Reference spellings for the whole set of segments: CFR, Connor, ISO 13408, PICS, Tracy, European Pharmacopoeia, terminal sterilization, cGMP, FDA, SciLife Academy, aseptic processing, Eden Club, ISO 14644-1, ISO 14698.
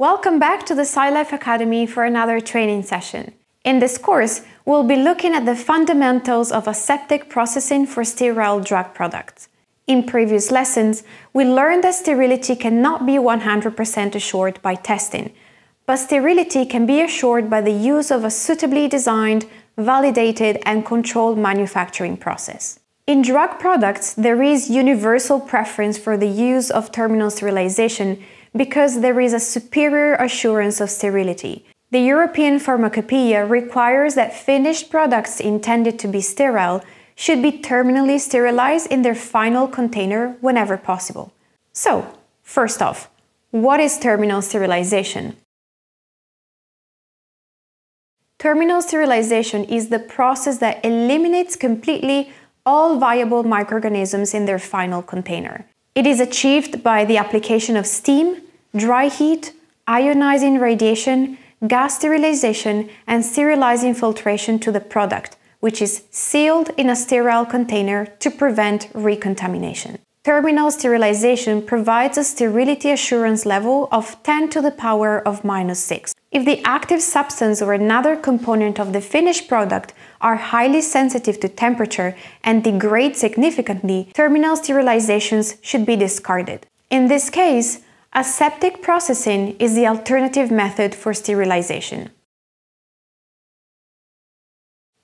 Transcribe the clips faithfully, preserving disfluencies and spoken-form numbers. Welcome back to the SciLife Academy for another training session. In this course, we'll be looking at the fundamentals of aseptic processing for sterile drug products. In previous lessons, we learned that sterility cannot be one hundred percent assured by testing, but sterility can be assured by the use of a suitably designed, validated and controlled manufacturing process. In drug products, there is universal preference for the use of terminal sterilization because there is a superior assurance of sterility. The European Pharmacopoeia requires that finished products intended to be sterile should be terminally sterilized in their final container whenever possible. So, first off, what is terminal sterilization? Terminal sterilization is the process that eliminates completely all viable microorganisms in their final container. It is achieved by the application of steam, dry heat, ionizing radiation, gas sterilization, and sterilizing filtration to the product, which is sealed in a sterile container to prevent recontamination. Terminal sterilization provides a sterility assurance level of ten to the power of minus six. If the active substance or another component of the finished product are highly sensitive to temperature and degrade significantly, terminal sterilizations should be discarded. In this case, aseptic processing is the alternative method for sterilization.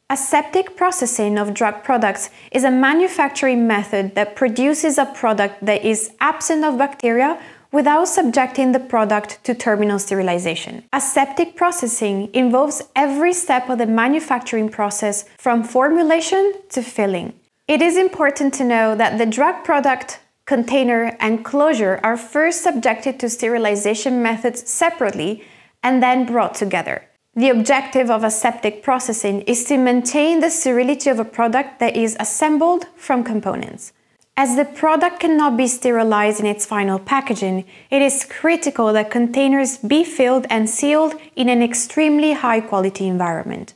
Aseptic processing of drug products is a manufacturing method that produces a product that is absent of bacteria without subjecting the product to terminal sterilization. Aseptic processing involves every step of the manufacturing process from formulation to filling. It is important to know that the drug product, container and closure are first subjected to sterilization methods separately and then brought together. The objective of aseptic processing is to maintain the sterility of a product that is assembled from components. As the product cannot be sterilized in its final packaging, it is critical that containers be filled and sealed in an extremely high-quality environment.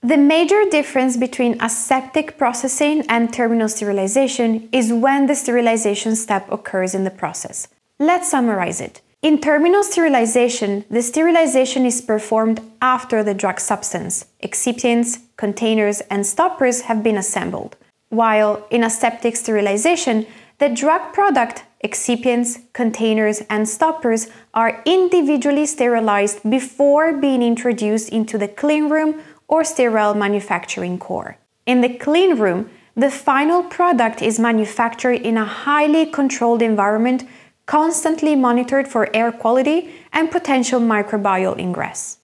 The major difference between aseptic processing and terminal sterilization is when the sterilization step occurs in the process. Let's summarize it. In terminal sterilization, the sterilization is performed after the drug substance, excipients, containers, and stoppers have been assembled. While in aseptic sterilization, the drug product, excipients, containers, and stoppers are individually sterilized before being introduced into the clean room or sterile manufacturing core. In the clean room, the final product is manufactured in a highly controlled environment, constantly monitored for air quality and potential microbial ingress.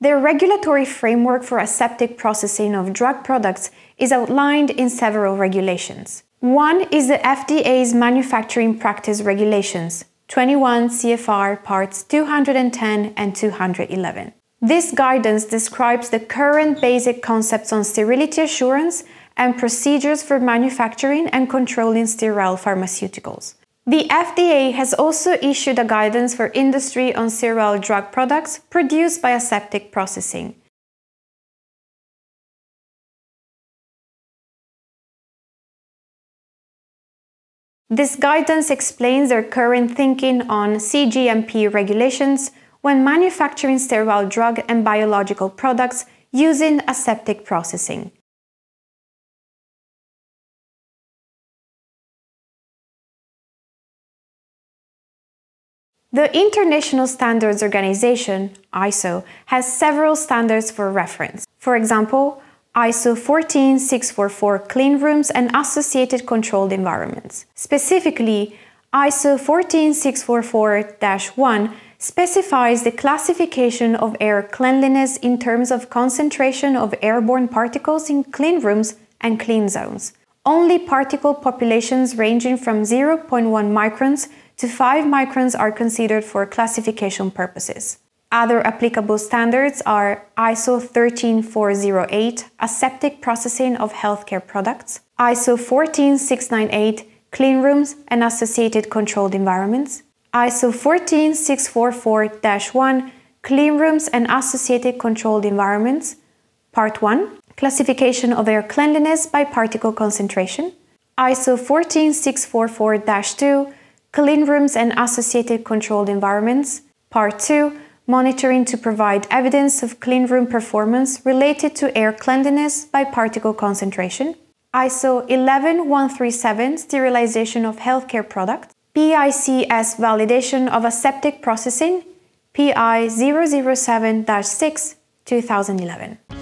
The regulatory framework for aseptic processing of drug products is outlined in several regulations. One is the F D A's Manufacturing Practice Regulations, twenty-one C F R Parts two ten and two eleven. This guidance describes the current basic concepts on sterility assurance and procedures for manufacturing and controlling sterile pharmaceuticals. The F D A has also issued a guidance for industry on sterile drug products produced by aseptic processing. This guidance explains their current thinking on c G M P regulations when manufacturing sterile drug and biological products using aseptic processing. The International Standards Organization, I S O, has several standards for reference. For example, I S O fourteen six forty-four clean rooms and associated controlled environments. Specifically, I S O fourteen six forty-four dash one specifies the classification of air cleanliness in terms of concentration of airborne particles in clean rooms and clean zones. Only particle populations ranging from zero point one microns to five microns are considered for classification purposes. Other applicable standards are I S O thirteen four oh eight, aseptic processing of healthcare products, I S O fourteen six ninety-eight, clean rooms and associated controlled environments, I S O fourteen six forty-four dash one, clean rooms and associated controlled environments, Part one, classification of air cleanliness by particle concentration, I S O one four six four four dash two, Clean Rooms and Associated Controlled Environments, Part two, Monitoring to provide evidence of clean room performance related to air cleanliness by particle concentration, I S O eleven one three seven, Sterilization of Healthcare Products, P I C S Validation of Aseptic Processing, P I zero zero seven dash six, two thousand eleven.